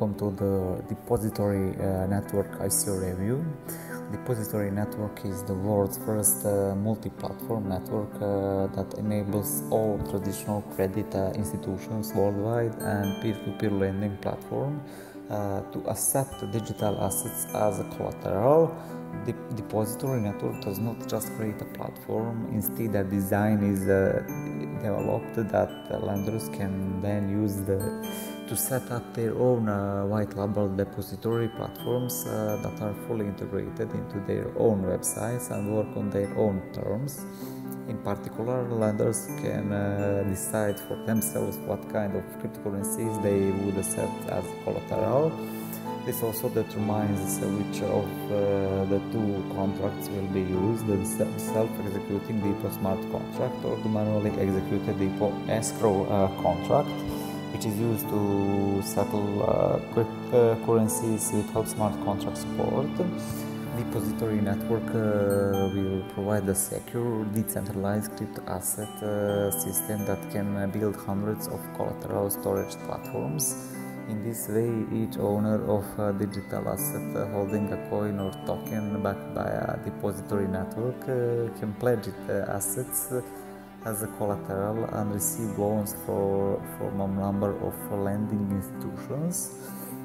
welcome to the Depository Network ICO review. Depository Network is the world's first multi-platform network that enables all traditional credit institutions worldwide and peer-to-peer lending platform to accept digital assets as a collateral. The Depository Network does not just create a platform, instead a design is developed that lenders can then use to set up their own white label depository platforms that are fully integrated into their own websites and work on their own terms. In particular, lenders can decide for themselves what kind of cryptocurrencies they would accept as collateral. This also determines which of the two contracts will be used, the self-executing DPO smart contract or the manually executed DPO escrow contract, which is used to settle cryptocurrencies without smart contract support. Depository Network will provide a secure, decentralized crypto asset system that can build hundreds of collateral storage platforms. In this way, each owner of a digital asset holding a coin or token backed by a depository network can pledge its assets as a collateral and receive loans from a number of lending institutions.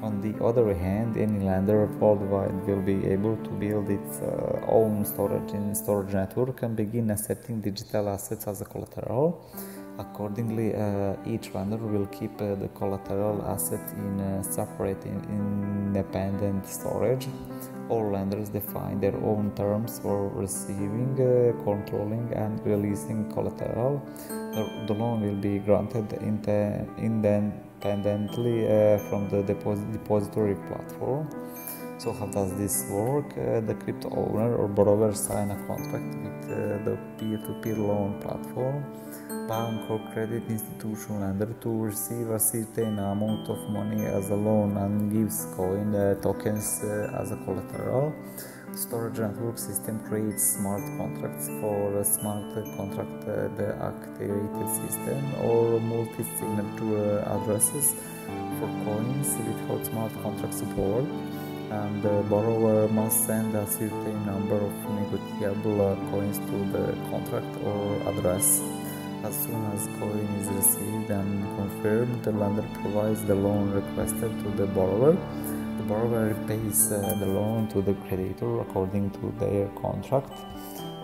On the other hand, any lender worldwide will be able to build its own storage network and begin accepting digital assets as a collateral. Accordingly, each lender will keep the collateral asset in separate independent storage. All lenders define their own terms for receiving, controlling and releasing collateral. The loan will be granted independently from the depository platform. So how does this work? The crypto owner or borrower signs a contract with the peer-to-peer loan platform, bank or credit institution lender to receive a certain amount of money as a loan and gives coin tokens as a collateral. Storage network system creates smart contracts for a smart contract deactivated system or multi-signature addresses for coins without smart contract support, and the borrower must send a certain number of negotiable coins to the contract or address. As soon as coin is received and confirmed, the lender provides the loan requested to the borrower. The borrower repays the loan to the creditor according to their contract.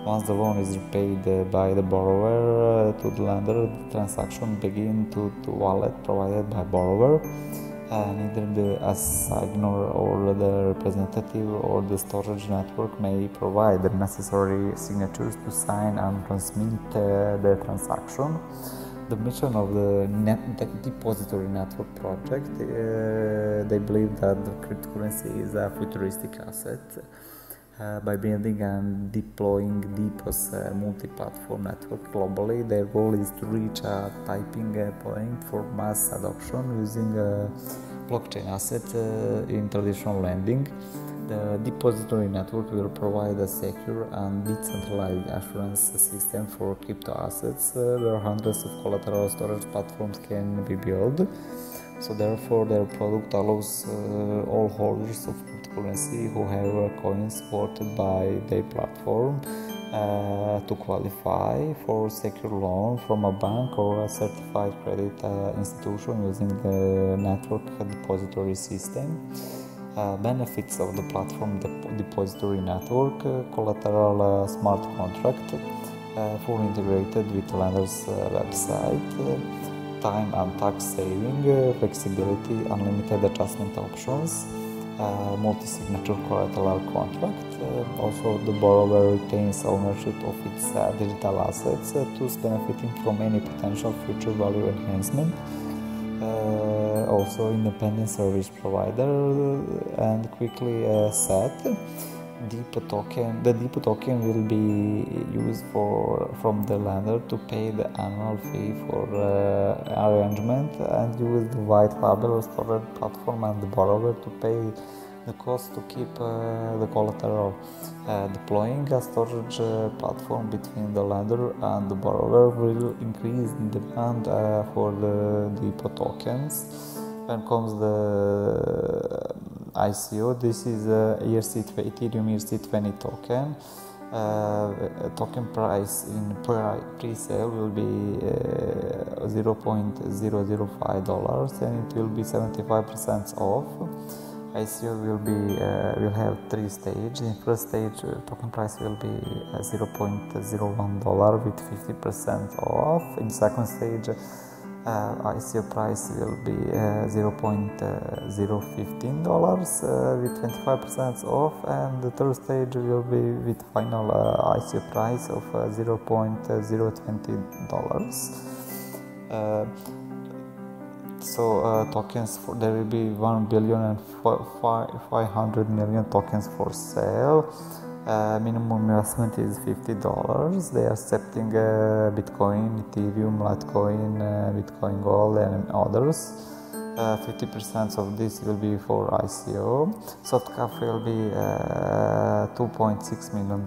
Once the loan is repaid by the borrower to the lender, the transaction begins to the wallet provided by borrower. Neither the assignor or the representative or the storage network may provide the necessary signatures to sign and transmit the transaction. The mission of the Depository Network project, they believe that the cryptocurrency is a futuristic asset. By building and deploying DPoS multi-platform network globally, their goal is to reach a tipping point for mass adoption using blockchain assets in traditional lending. The Depository Network will provide a secure and decentralized assurance system for crypto assets where hundreds of collateral storage platforms can be built. So therefore, their product allows all holders of cryptocurrency who have coins supported by their platform to qualify for a secure loan from a bank or a certified credit institution using the network depository system. Benefits of the platform depository network: collateral smart contract, fully integrated with lender's website, time and tax saving, flexibility, unlimited adjustment options, multi-signature collateral contract. Also, the borrower retains ownership of its digital assets, thus benefiting from any potential future value enhancement. Also, independent service provider and quickly set. The DPO token will be used from the lender to pay the annual fee for arrangement and use the white label storage platform and the borrower to pay the cost to keep the collateral. Deploying a storage platform between the lender and the borrower will increase demand for the DPO tokens. Then comes the ICO. This is the Ethereum ERC20 token. Token price in pre-sale will be $0.005 and it will be 75% off. ICO will have three stages. In first stage, token price will be $0.01 with 50% off. In second stage, ICO price will be $0.015 with 25% off, and the third stage will be with final ICO price of $0.020. Tokens for there will be 1,500,000,000 tokens for sale. Minimum investment is $50. They are accepting Bitcoin, Ethereum, Litecoin, Bitcoin Gold, and others. 50% of this will be for ICO. Soft cap will be $2.6 million.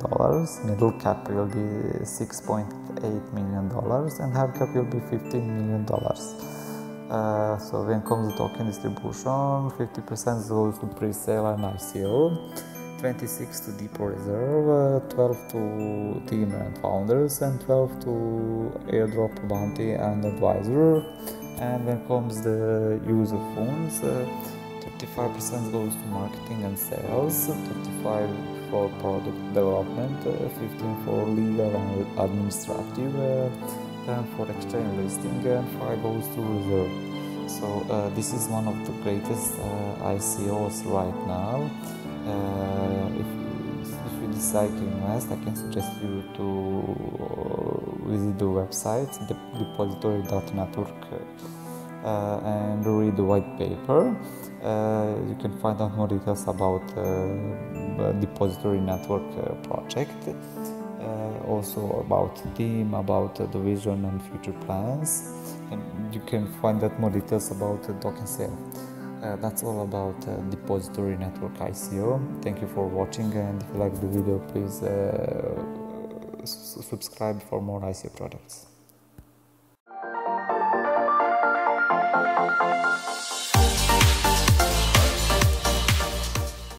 Middle cap will be $6.8 million, and hard cap will be $15 million. When comes the token distribution, 50% goes to pre-sale and ICO. 26 to DPO reserve, 12 to team and founders, and 12 to airdrop bounty and advisor. And when comes the use of funds, 35% goes to marketing and sales, 35 for product development, 15 for legal and administrative, 10 for exchange listing, and 5 goes to reserve. This is one of the greatest ICOs right now. If you decide to invest, I can suggest you to visit the website, the Depository.network, and read the white paper. You can find out more details about Depository Network project, also about the team, about the vision and future plans, and you can find out more details about the token sale. That's all about Depository Network ICO. Thank you for watching, and if you like the video, please subscribe for more ICO products.